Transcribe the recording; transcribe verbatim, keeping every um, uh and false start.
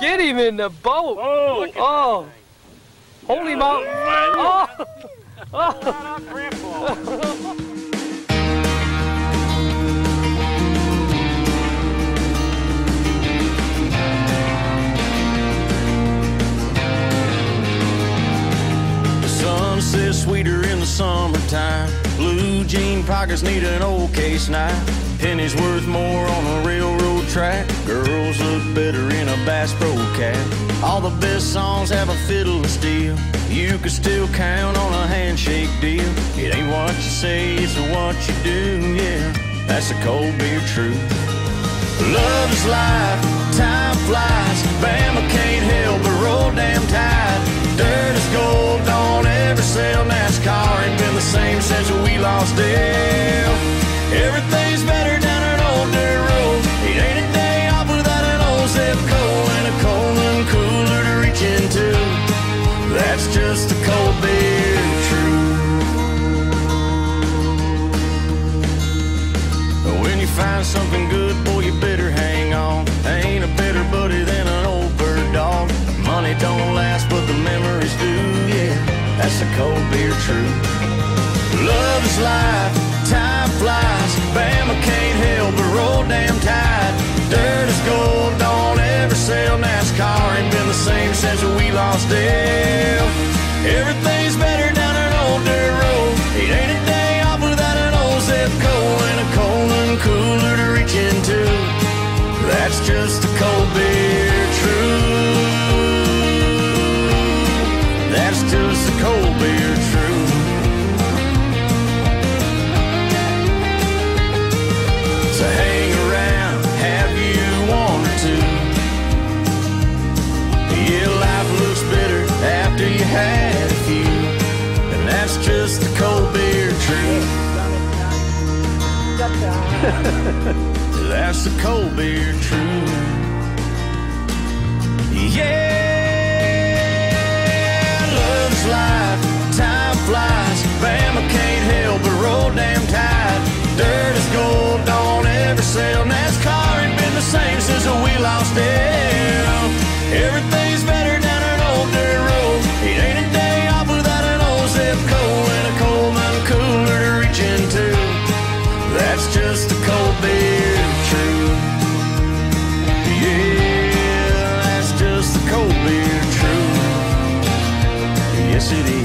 Get him in the boat! Oh! Oh. Holy moly! Oh! Oh! Says sweeter in the summertime. Blue jean pockets need an old case knife. Pennies worth more on a railroad track. Girls look better in a Bass Pro cap. All the best songs have a fiddle and steel. You can still count on a handshake deal. It ain't what you say, it's what you do, yeah. That's the cold beer truth. Love is life, time flies. Bama can't help but roll damn tide. Dirt is gold on every sail. NASCAR ain't been the same since we lost Dale. Everything's better down an old dirt road. It ain't a day off without an old zip code and a cold and cooler to reach into. That's just the cold beer truth. When you find something good, boy, you better hang on. Ain't a better buddy than an old bird dog. Money don't last, but the memories do, yeah. That's the cold beer truth. Love is life, time flies. Bama can't help but roll damn tide. Dirt is gold on every sail. NASCAR ain't been the same since we lost Dale. Everything's better down an old dirt road. It ain't a day off without an old zip code and a cold and cooler to reach into. That's just the cold beer truth. That's just the cold beer truth. So hang around, have you wanted to? Yeah, life looks better after you had a few. And that's just the cold beer truth. That's the cold beer truth. Yeah. Life, time flies. Bama can't help but roll damn tide. Dirt is gold on every sail. NASCAR ain't been the same since we lost Dale. Everything's better down an old dirt road. It ain't a day off without an old zip code and a cold mountain cooler to reach into. That's just the cold beer truth. Yeah, that's just the cold beer truth. Yes, it is.